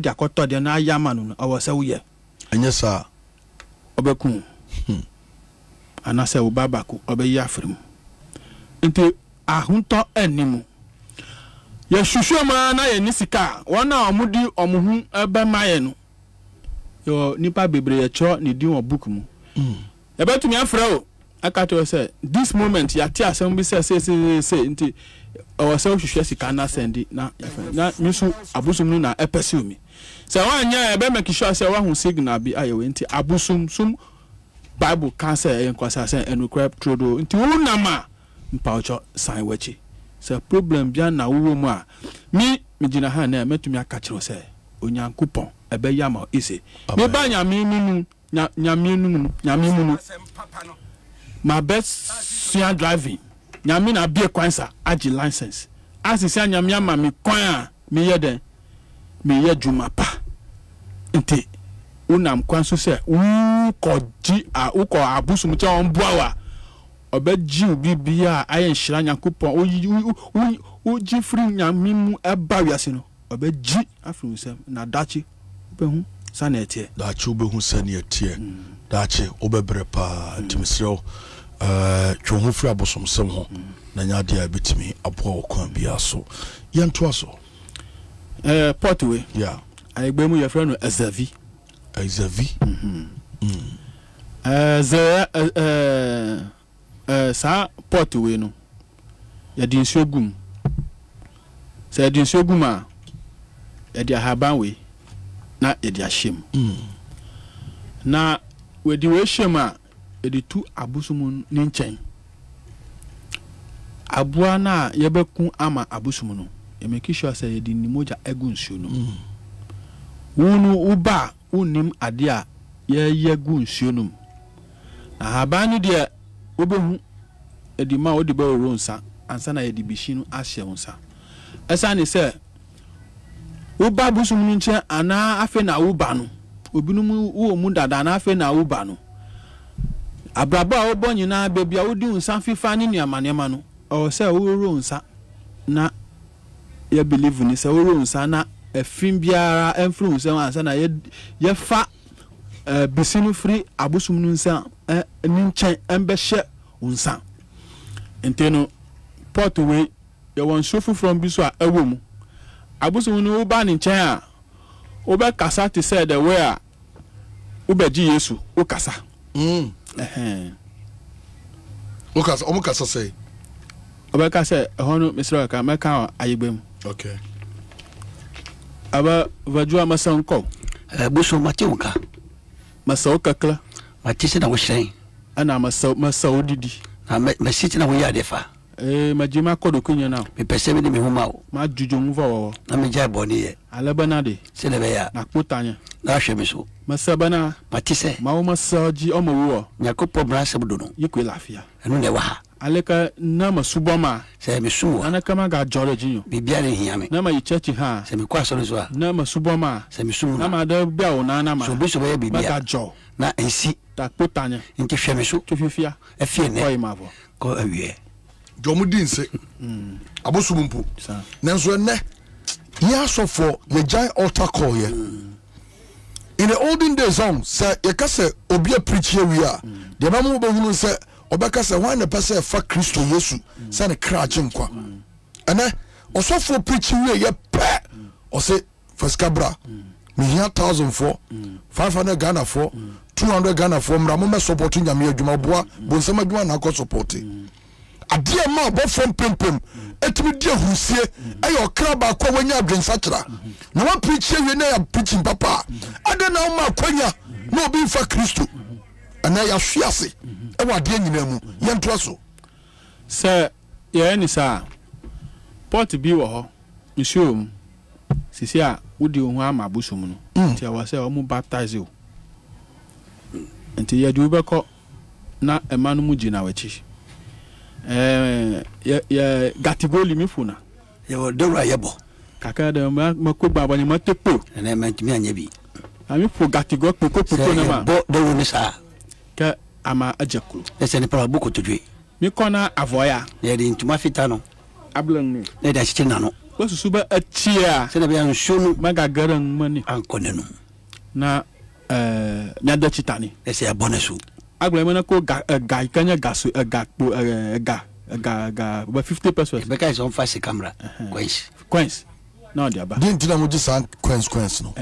They are caught to the Nayaman or Sawyer. And yes, sir. Obacum. And I say, Babacu, obey Yafrim. Into a hunter animal. Yes, you show man, I and Nisica. 1 hour, Moody or Mohun, Urban Mayan. Your Nipa Bibre, a chore, Nidu or Bookum. About me, Afro. I can't say this moment, Yatia, some say, into our social stress, you cannot send it. Now, Miss Abusum, now, I pursue me. So, one year, I better make sure I say one who signal be I went to Abusum, some Bible cancer and Quasasa and Recrap Trudeau into Unama, Poucho, Sandwichi. So, problem, Biana, Uma, me, Mijina Hane, met to me a catcher, say, Unyan coupon, a beyamo, easy. Me by Yamin, Yamin, Yamin. My best driving. Nyamina be a quansa, aji license. As he said, Yamiama, me quire, me yede, me yedumapa. Inti, unam quansu say, uko ji, a uko abusumucha on boa. Obed Jew be beer, iron shranya coupon, o jifri yamimu a barriasino. Obed G, afluence, nadachi, behun, sanete. Dachu behun sanete, dachi, obebrepa, timisro. Chumufra bosom someone, Nanya beat me, a poor conbiaso. Yan twasso. Portway, yeah. I blame your friend as a V. As a V. Sir Portway, no. Yadin so gum. Say, din so guma. Yadia habanwe. Na yadia shim. Na, we do shema. The two abusumun ninchen Abuana Yabekun ama abusumunu. You make sure I say the Nimoja Egunsuno. Unu uba unim adia ye gunsunum. Nahabani dear Ubehun Edima Odibel Ronsa and Sana Edibishinu Asheonsa. Asani sir Uba busumunche and na afena ubanu. Ubinumu uomunda than afena ubanu. Abraba obon nyina bebia wodi unsan fifa ni niamanema no o se woro unsa na ya believe ni se woro unsa na afim biara enfru unsa ansa na ye fa bisinu free abusum nunsa ni nchen embehye unsa enteno port we ye won sofu from biso a ewomu abusum ni uba ni nchen a obe kasa ti said the way a ubeji yesu ukasa Lucas, Omukasa say. Obeka say, Honor, Mr. Kamaka, Ibim. Okay. Aba Vajua Masonko. A bush of Matuka. Masokakla. My teacher was saying. And I'm a so diddy. I met my sitting away at the far. Eh, my Jima Kodokunya now. Me perceiving me home out. My Jujumuva. I'm a jaboni. Alabanadi. Silvia. Nakutanya. Nashebisu. Masabana, Matisse, Mauma Saji Omo, Yacopo Brasabduno, Yuquilafia, and Newa. Aleka Nama Subama, Semisu, Anakamaga Georgino, Bibiani Yami, Nama Chechiha, Semiquasonizwa, Nama Subama, Semisu, Nama de Belnana, Subisu, Bibaga Joe, Na and see that Potania, into Shemisu, Tufia, a fear marvel. Go away. Jomudin say, Abusumpu, Nanswene, Yaso for the giant altar call ye. In the olden days, sir, you can say, Obia preacher we are. The Mamu Babu said, Obaka said, one the person for Christo Yesu, send a cracking qua. And I also for preaching we are pet or say for Scabra. Me here 1,004, 500 Ghana for 200 Ghana for Ramona supporting Yamia Jumaboa, Bonsama Duan Hako supporting. A dear ma both from Pimpim, et me dear who say, I or crab a coenya drink satra. No one preacher, you know, preaching papa. I don't know my quenya, no being for Christo. And I am fiasse. I want the enemy, young Trasso. Sir, your any sir. Port to be war, Monsieur Sisia, would you harm my bushman? Until I was almost baptize you. Until you do back up, not a man mujina which. Yeah, Gatigoli Mifuna. You were Dorayabo. Kaka de Makuba when you met the pool, and I meant me and Yabi. I mean, for Gatigo, Pukuna, both the Runisa. Ama Ajaku. That's an Parabuco to drink. Mikona Avoya. They are into Mafitano. Ablon. They are Stinano. What suba a cheer? Said I am shown Magagaran money and Conenu. Na Nada Chitani. They say a bonasu. I will call a guy can a gas a gap a ga a ga but 50%. Because on fast camera. Quince. No, dear, but didn't you just sound quince no?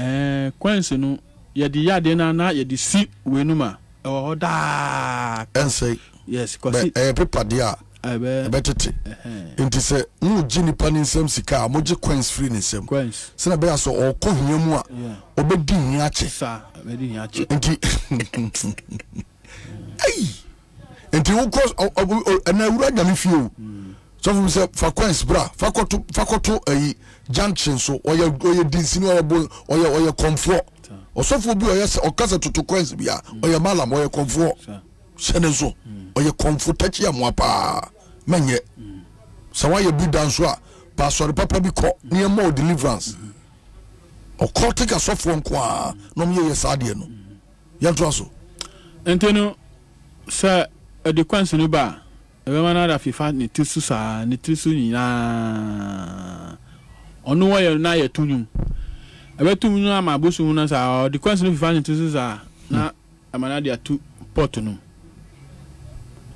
Quince no. Ye the yadena na ye the sea winuma. Oh, da and say yes, because a paper dear. I bet it. It is a new Jenny Pan in some cigar, Mojo Queens free in some Queens. Senabeas or Cohumua, Obedin Yachi, sir, Obedin Yachi. Hey! And you cause an irregular if you. So for Queens bra, Facoto a junction, so or your disinnuable or your comfort. Or so for you, yes, or Casa to Queens beer, or your malam or your comfort. Senezo, or your comfort, touch your mapa. Manye. So why you be dancer? Pass or papa be caught near more deliverance. Or call take a soft one qua, no mere sadiano. Yantraso. Anteno, sir, a dequence in a bar. A woman out of you find it too soon, it too soon. On no way or nigh to you. I bet to me, my bush owners are the question of finding to Susa. Now, I'm an idea to Portonum.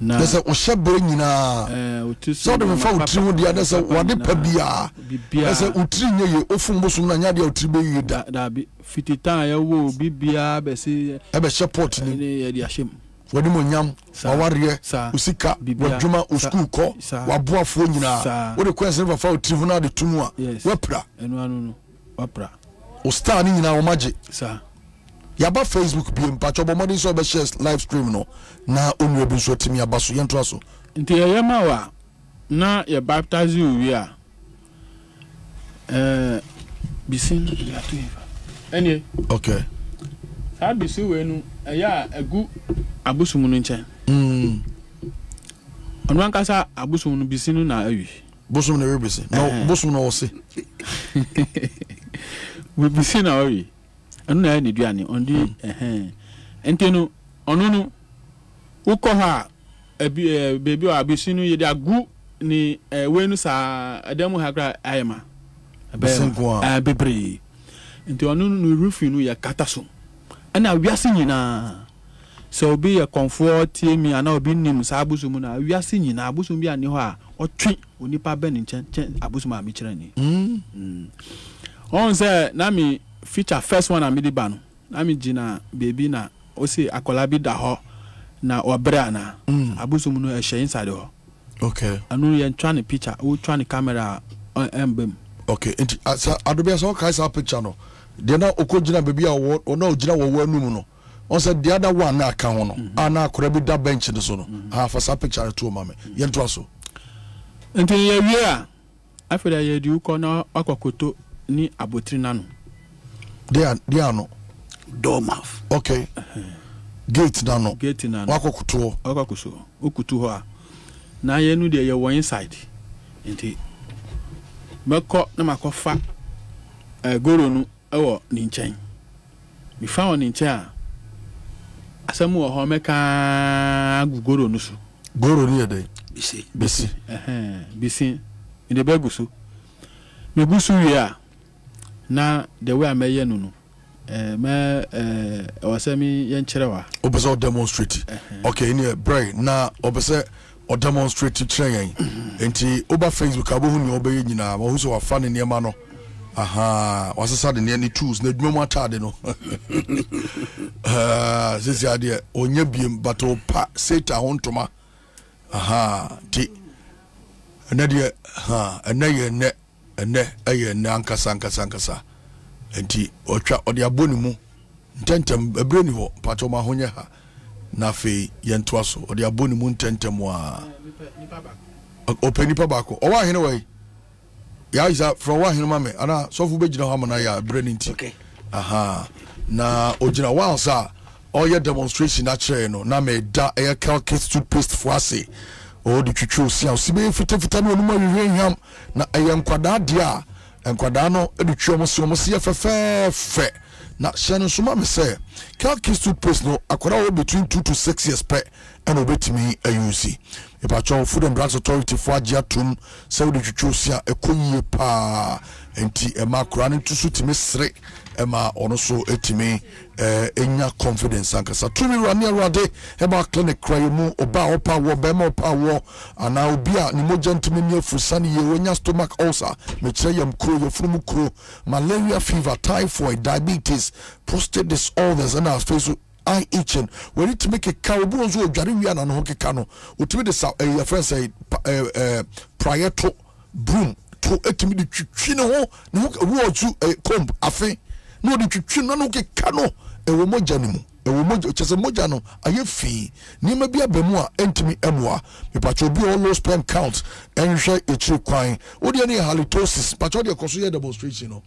There's a shepherding in a sort of a fountain. The others are one pebia. There's a utrine, often Musulmania or Tribu that be fitita, woo, bibia, bessie, ever support in the ashim. Wadimunyam, Sawaria, Usika, Bibajuma, Uskuko, Wabua Funina, what a question of a tribunal de Tumua, Wapra, and one Wapra. O standing in our magic, sir. Yaba Facebook being patch of money so shares live stream no. Na only been so to me about so yantraso. Into Yamawa na ye baptize you we are be seen any okay. Sad be see when a ya a good abusumuninchen. On one casa abusumun be seen na a bosom no rebusin. No, bosom no see. We be seen already. And I need Yanni on the Anteno, Onono, Ukoha, a baby, I'll be seeing you that group ni Venus, a demo hagra, Iama, a Bessangua, a Bibri, into Onono roof, you know your catasso. And I'll be singing. So be a comfort, Timmy, and I'll be named Sabusumuna. We are singing Abusum be a new or treat when you pardon in Abusuma Michelin. On, sir, Nami. Feature first one amidi banu ami jina baby na osi akolabi da ho na obra na abuso mu no ehye inside ho okay anu ye twa ne picture wo twa ne camera embem okay enti adobe so kai sa picture no de na okojina baby a wo na ojina wo wanu no on said the other one na aka ho no ana akolabi da bench de so no afa sa picture to mama ye twa so enti ye wi a afira ye di uko na akwakoto ni abotrina no they are no doormouth. Okay. Gate down. Gate in an Wakokutu. Okakusu. Ukutuha. Now you knew they were inside. Indeed. Mako Namakofa. A Goronu. Oh, Ninchain. We found Nincha. Asamu Homeka Goronusu. Goronia day. Bisi. Bisi. Bisi. In the Begusu. Megusu, we are. Na the way I may yenu, or semi yencherewa. Observe demonstrate. Okay, in your brain now, observe or demonstrate to train. And the Oba Facebook, Abu obey you now, who's our fan in your manner. Aha, was a sudden any tools, no more tardino. This is the idea, on your beam, but oh, Satan on to my. Aha, tea. And then, ha, and then ene aye nanka sanka enti otwa ode abonimu ntentem ebreni ho pato ma honye ha na fe yentoa so ode abonimu ntentem wa openi pa bako o wa hene we ya isa from wa hene mame ana sofu bejina ho amana ya breni nti okay aha na ojina wa sa oye demonstration na chere no na me da air calculated toothpaste fuase o de twitwo sia o sibe fitafita no numa hwehwam na ayankwada dia enkwada no edutwo mo so mo sie fefefe na hye no so ma me se Cal kids to post no accord between 2 to 6 years per and obey to me a UC. If I show Food and Drugs Authority for Jatum, so that you choose here a cool pa and tea a mark running to suit me straight. Emma also eti me enya confidence ankasa tumi rani awade eba clinic cry mu oba opa wo be ma opa wo ana obi a ni moja ntumi mi afusane ye wonya stomach ulcer me kire yam kro ye funu kro malaria fever typhoid diabetes prostate disorders and our face I itching we need to make a caribou zo odware wi ana no ho keka no otumi de sa your friend say prior to broom to etimi de twitwi ne ho ne ho wo zu comb afi no the twitwi no no keka no ewo moja ne mu ewo moja chese moja no aye fi ni ma bia bemu a entimi emwa me pacho bi all low sperm count enhwe echi kwan wo de ne halitosis pacho de koso ye demonstration no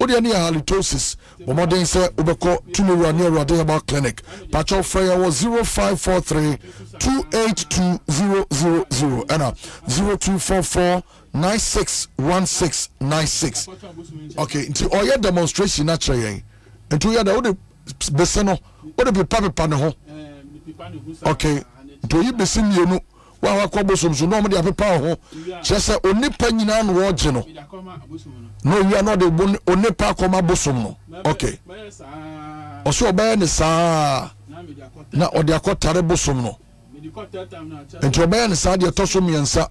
wo de ne halitosis bomoden se obeko tumuru ani erade about clinic pacho freya was 0543282000 and 0244961696 okay into all your demonstration naturally into your the beseno what the paper no okay do you be seen you know wa kwabosom so no me dey paper ho just say onipa nyina no wo je no no you are not the onipa koma bosom no okay oso obaye ne sa na odiakotare bosom no and your man is the Tosumi and Sa.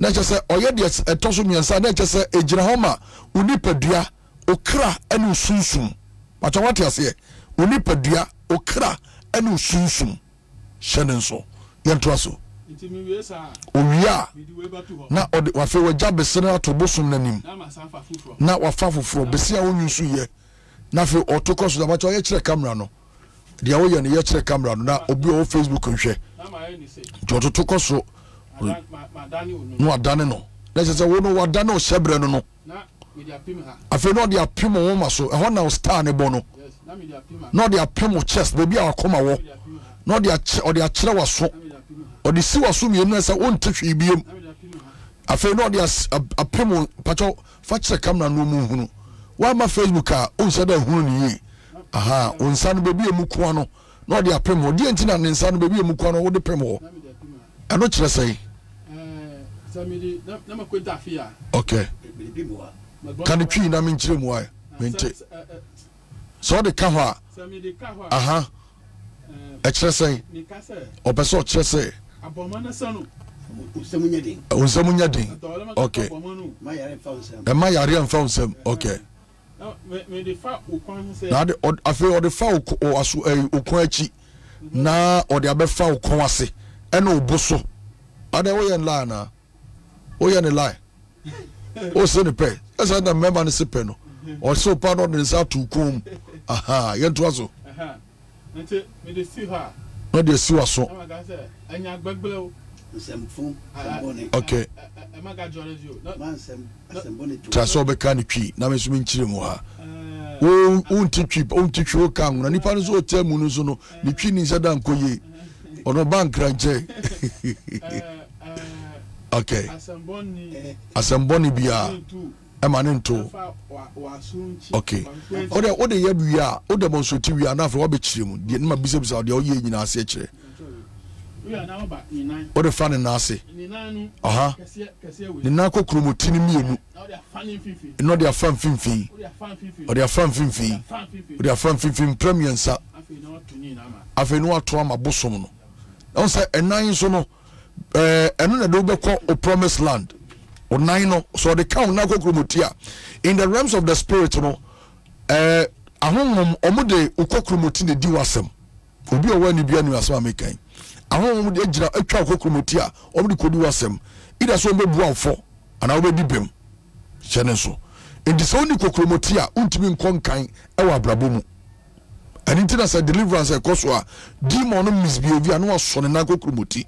Not just a Oyadias, a Tosumi and Sa, not just a Jirahoma, Unipedia, Okra, and Ususum. But what you say, Unipedia, Okra, and Ususum. Shannon so, Yantraso. We are not what we were job is sent out to Bosum Nanim. Not what Fafu for Bessia when you see here. Nothing or took us about your extra camera. No. The away and yet the camera now obi on Facebook and share. George took us so. No, done no. Let's say, we know what done no sebre no. I feel not the apimo woman so. I want now star ne bono. Not the apimo chest, baby. I'll come away. Not the or the achira was so. Or the sea was so me and I won't touch EBM. I feel not the apimo patrol. Fetch the camera no moon. Why my Facebook are unsaid a honey ye. Aha, on San Baby Mukwano, not the Apremo, the Antina and San Baby Mukwano, or the Premo. I'm not sure say. Okay. Can you clean? I mean, Jimway. So the cover. Aha. A chessay. Opeso chessay. Unsamunyading. Okay. My Arian found some. Okay. Now the affair or the foul or as Ukwachi now or the Abefow Kwasi and Obuso. Are they way and lie now? Oh, yeah, lie. Oh, send a pay. That's another member in Sipeno. Or so pardon is out to come. Aha, Yentrazo. Aha. And the see her. Not the see her so. And your back below. Okay. Tasobe kanipi na mesu minchire mu ha. Wo untichi wo kan na nipa no so hotel mu no so no ni twi ni sada nkoye. Ono bank ranche. Okay. Asamboni bia. Emanento. Okay. Ode ya bia, ode mo so ti bia na afa wo be chire mu. De ma bisebisa de oye nyina ase chire. What a fan in Nazi. Aha, the Nako Krumutini, not their fan fee, or their fan fee, their fan fee premium, sir. I've been what to my bosom. Don't say a nine sono, another double call or promised land, or nine so the count Nako Krumutia in the realms of the spiritual. A home Omude Ukokrumutini Diwasem will be a one Ibian as well making. I won't be a chakromotia, or we could do us him. It has only been for, and I will be bim. Shenanso. It is only cocromotia, untimin conking, our brabumu. And it is a deliverance, a cosua, demon misbehavior, no son and nago crumuti.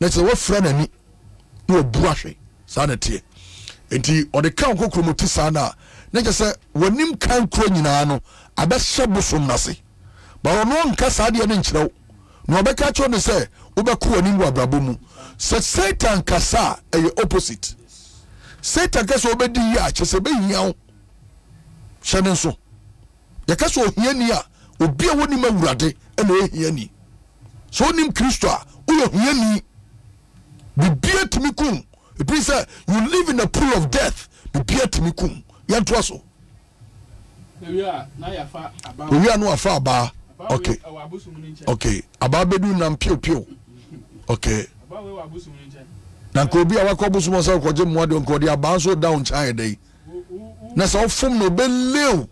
Let's a friend and no brushy, sanity. And he or the count cocromoti sana. Next, sir, when him can cranano, I best shabbos from Nasi. But on one Cassadia Ninchro. No be catch on say obeku animu abrabo mu Satan kasa e opposite Satan kasa obedi ya chese be hian o hye nso ya kasa o hian ni a obi a woni mawurade ene ehia ni so onim Kristo a wo hia ni bibia timikum it say you live in a pool of death bibia timikum ya to so we are na ya fa aba we are no afa aba okay okay aba bedu na mpio pio okay aba we wa busum ni nche na ko obi a wa ko busum so ko je mo de ko de aba so down chai dey na so fom no be lew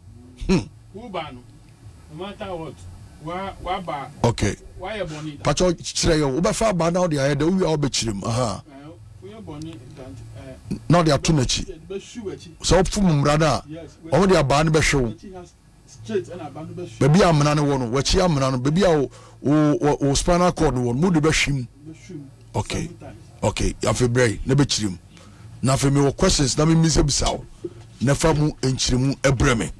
who ba no matter what wa ba okay why you born it pacho chire yo obefa ba na o de ayede wi a obechirim aha we born it na de atunachi so fom mrada o de aba na be hwew straight and aba no be hwew be bia mna ne wo no wa chi amna no be bia o spinal cord wo mu de be hwim okay okay ya febrei na be chirim na fe me questions na me mise bisawo na fa mu enchirimu ebreme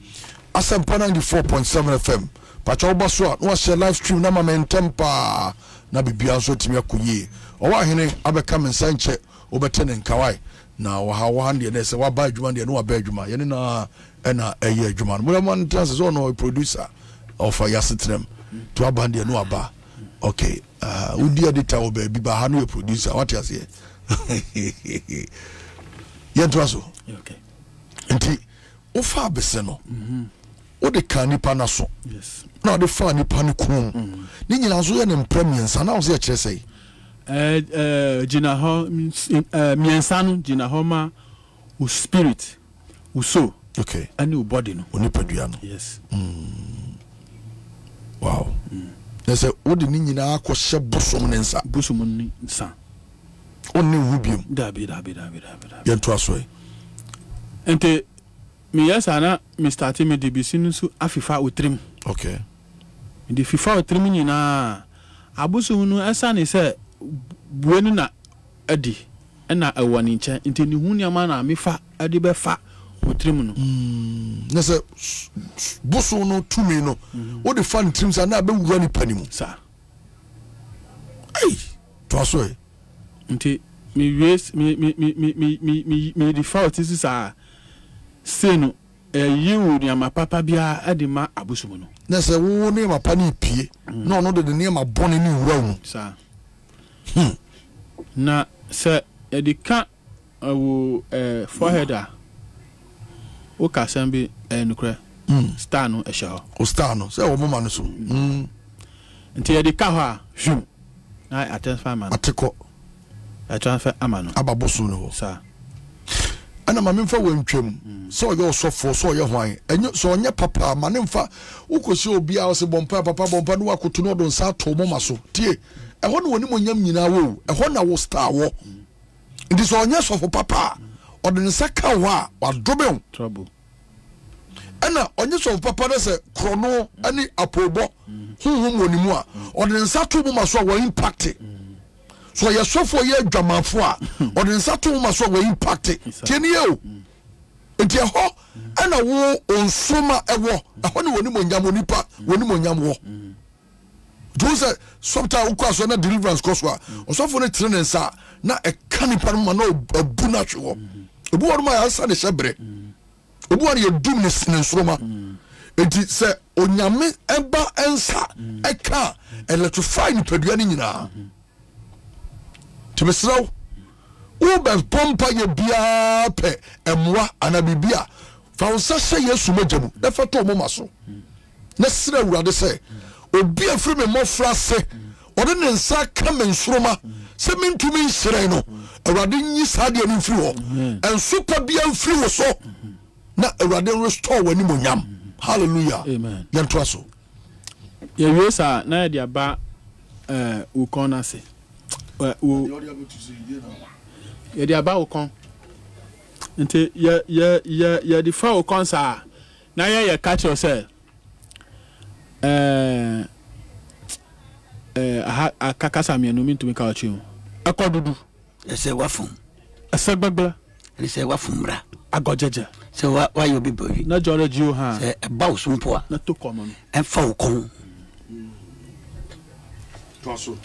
Asempa 94.7 FM pacha obaswa no share live stream na mama ntempa na bibia so timi akoye owa hene abeka mensa nche obetene nkawai na waha ndie na se waba adwuma ndie no waba adwuma yene na ena eye adwuma no mo ntanse so no producer of Yasitrem to aba ndie no waba okay udi editor obebi ba ha no producer what you say yentwaso okay nti ofa bese no o de kan nipa na so yes na o de fa nipa ne kun ni nyina so ye ne mpremiensa na o se kire sei jina ho miensa no jina ho ma o spirit o soul okay and o body no o nipa dua no yes wow na se o de ni nyina akɔhye bosom ne nsa o ne wubium da bi yɛnto aso ente mi yasana mi starti mi debisi nsu afifa otrim okay mi de fifa otrim nyina abusu nu esa ne se buenu na adi na awani nche nteni hunia ma na mefa adi be fa otrim no na se busu no tumi no wo de fa ntrim sa na be wura ni panimu sa ai to aso e nti mi difa otisi sa seno yiwu ni ama papa bia adima abusumu no na se wo ne ma pani pie na ono de ne ma bone ni wura wu sa na se edika wo forehead a o ka san bi enukre star no ehye ho o star no se wo mama no so nti edika ho a hwum na atensfa man atiko atensfa amano ababusu no sa ana mamemfa wantwam so oyo sofo so oyo hwan enyo so onye papa manemfa ukosi obi a so bompa no akoto no don sa to moma so tie eho na woni monyam nyina wo eho na wo star wo ndi so onye sofo papa odin saka wa wadobe trouble ana onye sofo papa na se krono ani apobo huhum woni mu a odin sa to moma so wo impact so your sofo ye adwamafo a odin sato ma so we impact tieni yo ntia ho ana wo onsoma ewo ho ne woni monyam onipa woni monyam wo Jose sometimes ukwaso na deliverance koswa osofo ne tire nsa na e kanipa no ma na obu na hwe wo obu won ma ya sa ne shebre obu won ye dum ne nsroma enti se onyame eba ensa e ka electrify ni pedua ni nyina Timesrao ube pompa ye bia pe emwa anabibia faunsa se yesu mejamu na fato mo maso na sira urade se obi afri me mo frase ode ne nsa ka mensroma se mentumi nsire no urade nyi sade no mfiri ho enso pa bia mfiri ho so na urade restore wani monyam hallelujah amen yanto aso ye wesa na ye dia ba ukona se ye de aba okon nti ye de fa okon sa na ye catch yourself akakasa me no me ntumi ka ochi akodudu ese wafun ese gbagbla ese wafumra agojeje se wa yo bibori na jore ji o ha se e ba osumpo a na to komo en fa okon to aso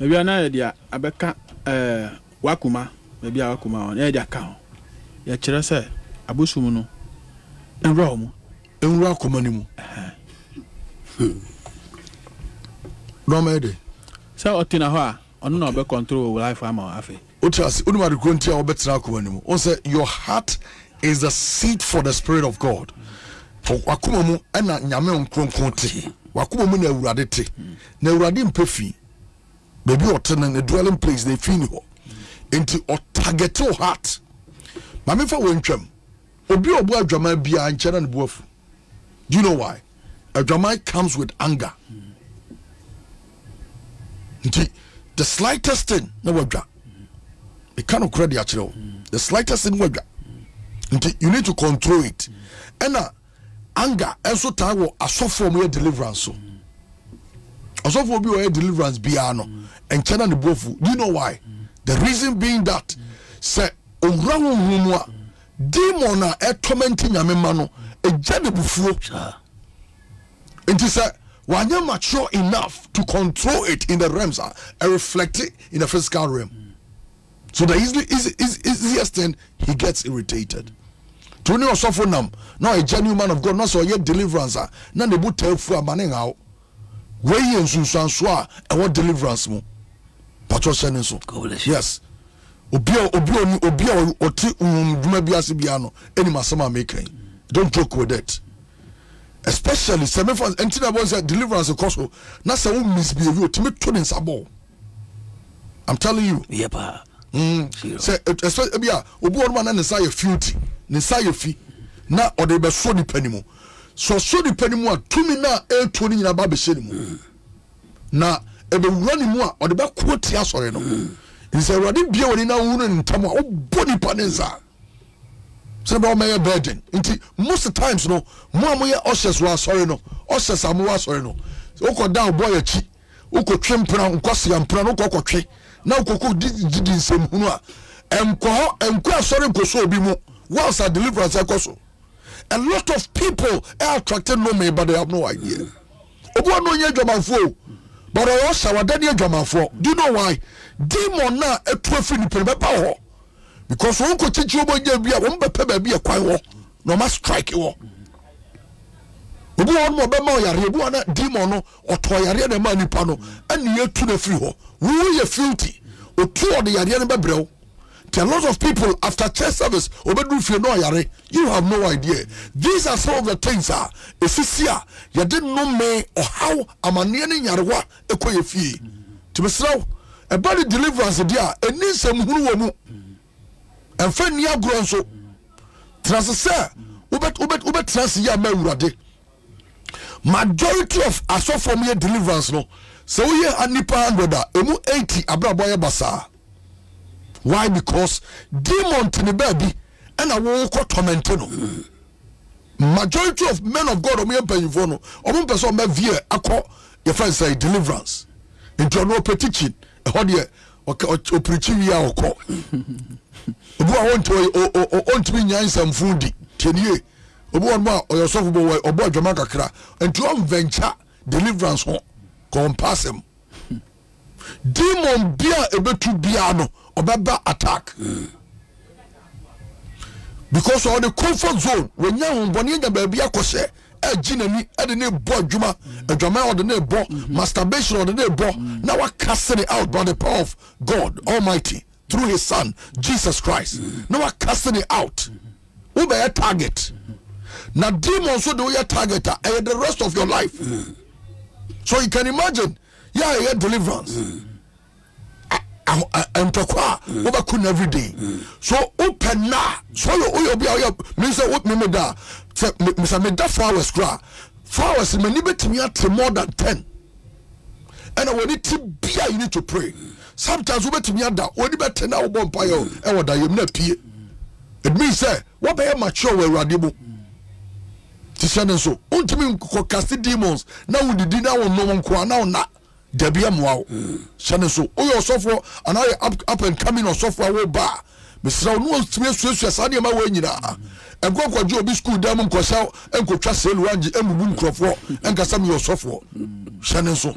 ebi ana dia abeka wakuma ebi akuma on e dia ka ho ya kire se abosum no enwura akuma ni mu Romede. So Otinaha, on no better control life am afi. Otas, unuma kontia obetra akomanimo. On say your heart is the seat for the Spirit of God. Wakuma mu ena nyame nkronkron te. Wakuma mu na Awurade te. Na Awurade mpefi. Baby otenan a dwelling place they feel ho. Into otageto heart. Ma me fa wentwam. Obi obu adwama bia nkyana ne boafu. Do you know why? Adwama comes with anger. The slightest thing, no wadwa. It cannot credit actually. The slightest thing wadwa. You need to control it. And anger also time asofo mo deliverance so. Asofo bi o deliverance bia no. And chana ne boafu. Do you know why? The reason being that say owura honhum a demon a tormenting nyame ma no ejade bufuo. It is a when you're mature enough to control it in the realms and reflect it in the physical realm. So the easiest thing, he gets irritated. To know suffer now, now a genuine man of God, not so yet deliverance. Now they both tell for a man out. Way and Sunsanswa and what deliverance mo. Patrol sending so. Yes. Obio or two biano any masama making. Don't joke with it. Especially some of us until I was deliverance because now some misbehave you to make turning sabo. I'm telling you. Yeah, pa. Say especially bia obu oruma na nsa ye filthy, nsa ye fi na odebe so di panimu. So so di panimu a tumi na e toni nyina ba be she nimu. Na ebe wura nimu a odebe kwoti asore no. Nse urade bia woni na wuru ntam a oboni panenza. So about my burden. Most of the times, no, more my ushers were sorry, no, ushers are more sorry, no. Oko down boy a chi, Oko trim pran, Ukosi and pran, Oko chi, now Koko did in some Huna, and Koho and Kwa sorry Koso Bimo, whilst I deliver as I Koso. A lot of people are attracted no me, but they have no idea. Oko no ye Jamafo, but I also had any Jamafo. Do you know why? Demon na a 12 in the power. Because one could teach you about be a quiet war, no must strike you. We want more Bama demon or toyaria the money panel, and near to the freeho. We are filthy, or two of the Yarian Babro. There are lots of people after church service, Obedu no Yare. You have no idea. These are some of the things are a sister. You didn't know me or how I'm a near Yarwa, a quay fee. To be slow, a body deliverance, dear, and need some who and friend near Gronso Transser Ubet Transia Merade. Majority of us for me deliverance no. So we are nipa 100 emu 80 abraboya basa. Why? Because demon tini baby and I will torment no. Majority of men of God omi penvono omo person me vie akọ your friend say deliverance. Into no petition e hodie o preaching we are okọ. Obu want to on to nyan some food tenye obu on ma oyosofu bo we obu adwama kakra and to venture deliverance ho compass him demon bia ebetu bia no obeba attack because of the comfort zone when nyan bonye da ba bia kose ejinani ade ne bo adwama adwama ode ne bo masturbation ode ne bo now we cast it out by the power of God Almighty through his son Jesus Christ. No one casting it out. Who be a target? Now demons who do your target and the rest of your life. So you can imagine, yeah, deliverance. And Tokwa overcome every day. So open now. So you be a minister with me da. Mr. Meda flowers cry. Flowers me need to me at more than 10. And when it be you need to pray. Sometimes we bet me under only better now bompire and what I am not here. It means say what be mature we radibu. Tishana so untimi kokasti demons na we did na won no nko na na dabia moa. Shana so oyo sofo and I up and coming on software we ba. Misra no untimi suesuesa na ma we nyina. Egwo kwaje obi school dam nkosa enkotwa seluanji emubu nkrofo enkasa me sofo. Shana so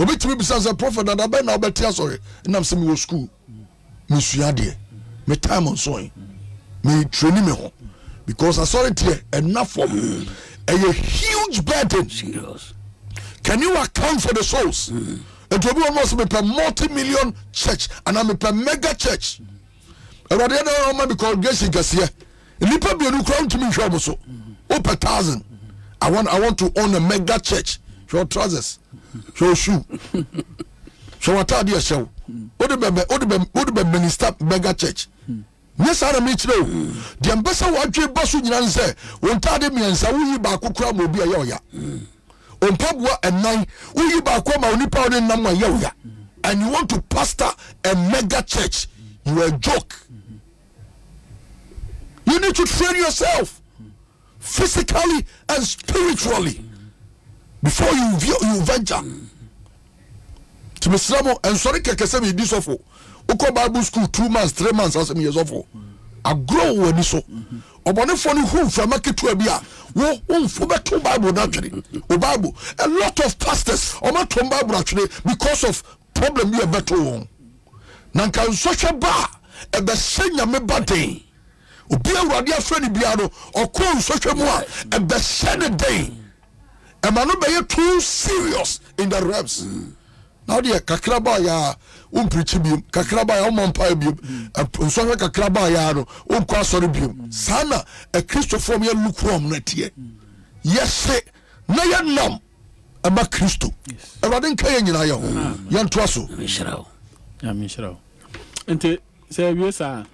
obi timi besides a prophet that I now better sorry. And I'm saying we school. Me suade. Me time on soin. Me training me home. Because I saw it here enough for me. A huge burden. Serious. Can you account for the souls? And to be almost a multi-million church, and I'm a mega church. And what I know because Jesse Garcia, Lipa be a crown to me, Shaboso, up 1,000. I want to own a mega church. Show trousers, show shoe, show a tardy show. Odebe minister mega church. Yes, I meet you. The ambassador watched Basuin and said, won't tell me and say, will you back Ukram will be a yoya? On Papua and nine, will you back home only pound in number yoya? And you want to pastor a mega church? You are a joke. You need to train yourself physically and spiritually before you venture. To Mr. Ramo, and sorry, Kakasemi, this awful. Uko Bible school 2 months, 3 months, as me years of I grow when you so. Obone phone who from market to a beer. Who for back to Bible naturally. O Bible. A lot of pastors or not from Bible actually because of problem you are better on. Nankan social bar at the senior me body. Ubia Radia Freddy Biano or call social more at the Senate day. And man be too serious in the reps. Now dear Kakraba ya Umprichibium, Kakrabaya Umpaibium, Songa Kakrabayano, Umpasoribium, Sana, a Christophomia lukewarm netier. Yes, say, Naya Nam, a Macristo, a Radin Kayanio, Yan Twasso, Mishra, Mishra. And say, yes, sir,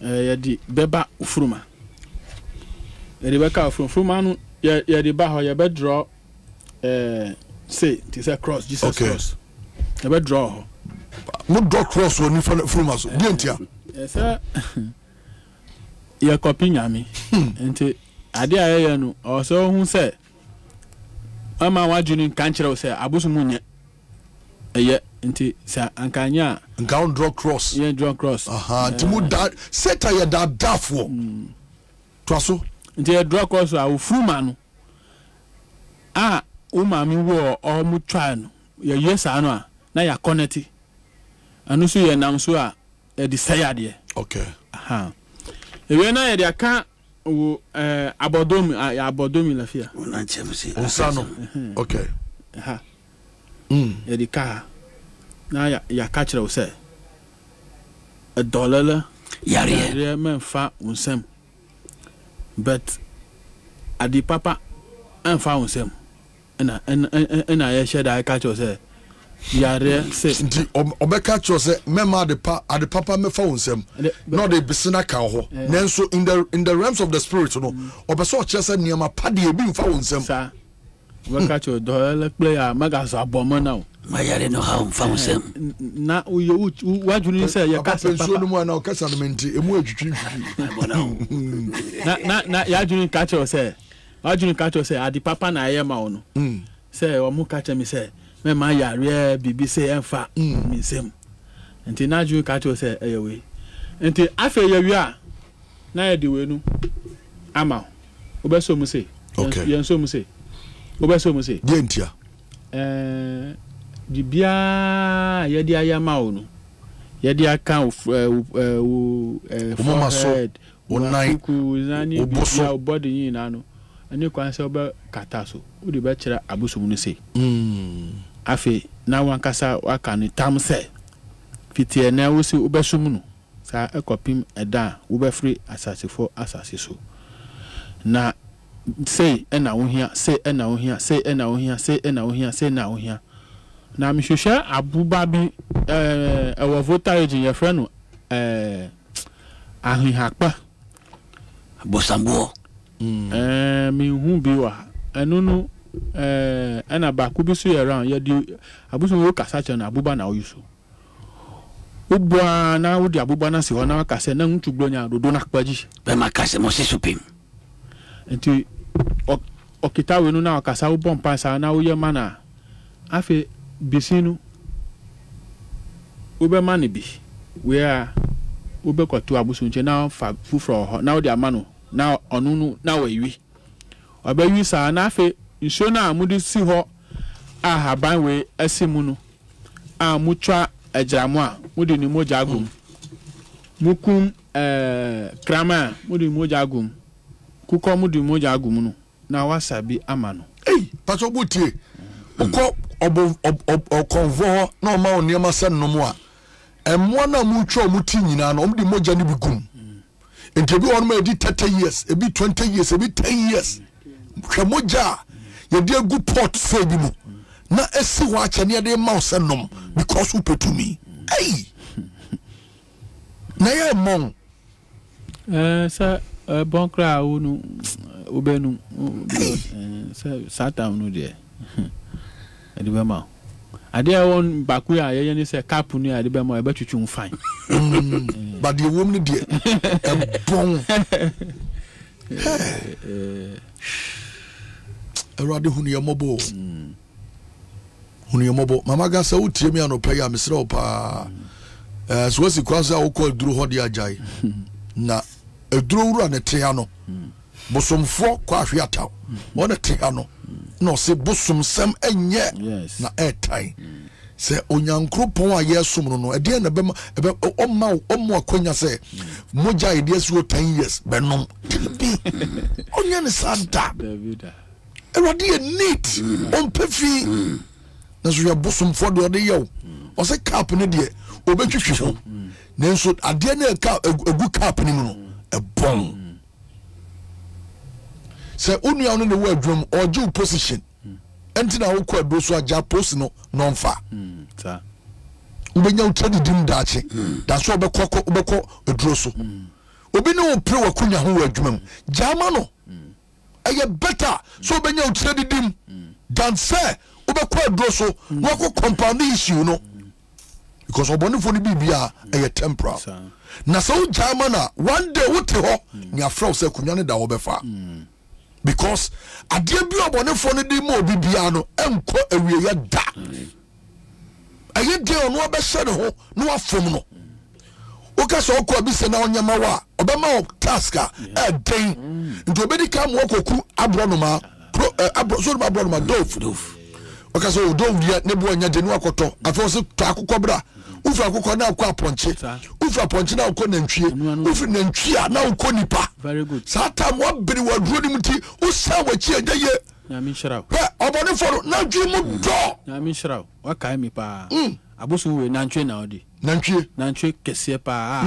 Beba Ufruma, Rebecca from Frumanu, Yadibaho, your bed draw, say, tis a cross, Jesus cross. A bed draw. Not draw cross when you from us, didn't you? Yes, sir. You're copying me. And I dare you or so who say, I'm my wife, Junior Cancher, say, I was moon yet. Until Sir Ankanya. And gown draw cross. Yeah, draw cross. Aha, to move that, set I had that daffo. Trasso. Until I draw cross, I will fool man. Ah, Umami war or Mutran. Yes, I know. Now you're connected. And also, you announce a desired here. Okay. Aha. If you're not a car, Abodomi Lafia. Unsano. Okay. Aha. The car. Now you're catching us. A dollar. Yare. Men fat unsem. But at the papa and fat unsem. And I said, I catch us. Yare says, Obeka chose Mema the Papa me phones him, not the Bissina Kaho. Then so in the realms of the spirit, no, Obeso Chesa near my paddy being phones him, sir. Catch your dollar player, Magas are bomber now. My yard no harm phones him. Now, what do you say? Your castle, so no one now catch a minty, a word. Not Yadun catch or say, Adjun catch or say, I the Papa and I am on. Say, or Mukacha me say. My yard, BBC and fat, miss him. Until now, you catch yourself away. Until after you are, now you know. I'm out. Obeso Muse. Okay, you so Muse. Obeso Muse. Dentia. The bia yadia yamauno. Yadia can forehead, one body in ano. And you can say about Catasso, who the bachelor Abusumuse. Afe, now one cassa, what can it tam say? Fitty and now we see Ubesumunu, Sir Ecopim, a da, Uber free assassin for assassin. Now say, and now here, say, and now here, say, and now here, say, and now here, say, now here. Now, Monsieur Shah, Abu Babi, our votage in your friend, Ahi Hakpa Bosambo. Me who be wa no and a back could be so around you do a bush work as such an abuba now you so. Uba now the abubana see one hour cassena to Bronya do not budge. Bema Casamose supim until Okita will now Casau Bompasa now your manner. Afe Bissinu Uber Manibi where Uber got to Abusunche now for food now their manu. Now onunu now we obewi sa na afi nso na amudi si ho ahaban we asimu no amutwa ajamu a mudi ni moja agum mukum krama mudi moja agum kuko mudi moja agum no na wasabi amano Hey, Pato Buti, Uko Okonvo, no ma on Yamasan no more. And one mucho mutinina, and only Mojani Bugum. And to be on my 30 years, a bit 20 years, a bit 10 years. Kamoja, your dear good port, Fabimu. Na esi watch and near their mouse and nom, because who pay to me. Hey, Naya Mong. Sir, a bonkra, Ubenu, sat down, no dear. Adibama. I dare one Bakuya, and it's a carpooner, Adibama, I bet you won't find. But the woman did a bone. A rather Hunia Mobo. Hunia Mobo. Mamma Gasa, who Timiano player, Miss Ropa. As was the Quaza, who called Drew Hodia Jai. Na a Drew and a Triano. Bosom four quafiata. One a Triano. No, say Bosom Sam and yet. Yes. Na air tie. Se onyankro pon aye somno no e de na be o ma o mo akonya se moja e de so 10 years benom onya ne santa David e rode e neat on pefi na so ya bosom for do de yo o se cap ne de obetwitwi ho nenso ade na egu cap ne no e bon se onua ono ne wo adwom oje position entina wo kwa broso aja post no nonfa ta ubenya utadi dim daache daso obekoko edroso obi ne wo pre wakunya ho adwumam jama no aye better so obenya utadi dim than say obekoko edroso wako company issue no because obonifo ni bibia aye temporal na so jama na one day wote ho nya frau say kunya ne da wo befa because adia bi obonefo ne di mo bibia no enko ewie ya da aye de ono obese ne ho no afom no oka so ko bi se na onyama wa obema taska e den ndo medical mo koku abronoma abroso abronoma dof oka so dof dia ne bo nya de no akoto afo so to akokọ bra ufu akokọ na akọ aponche ufu aponche na akọ nantwie ufu nantwie na akọ nipa sata mo biri wadro ni muti usa wachi adaye nyami shraw he obone foro na dwi mu do nyami shraw wakai mi pa abosu we nantwie na odi nantwie kese pa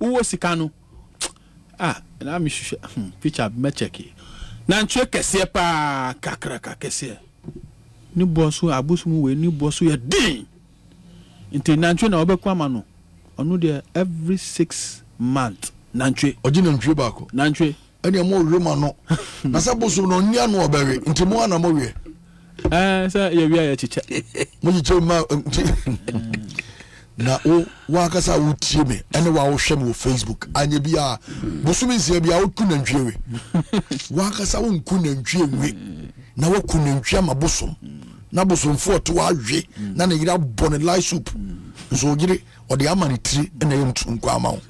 wo sika no na mi hwehwe picture me cheki nantwie kese pa kakraka kese ni bosu abosu mu we ni bosu ya din into nantwe na obekwa ma no onu de every 6 months nantwe oji nantwe baako nantwe ani amo rema no na saboso no nya no obere into mo ana mo we sir ye wi aye chicha mo chicha ma na o wa kasa wo tie me ene wa wo hwe me Facebook anye bia bosumi nsia bia wo ku nantwe we wa kasa wo ku nantwe we na wo ku nantwe ma bosom na bosom for to awe na na yira bone light soup so ogire o de amani tri na yem tun kwa ma o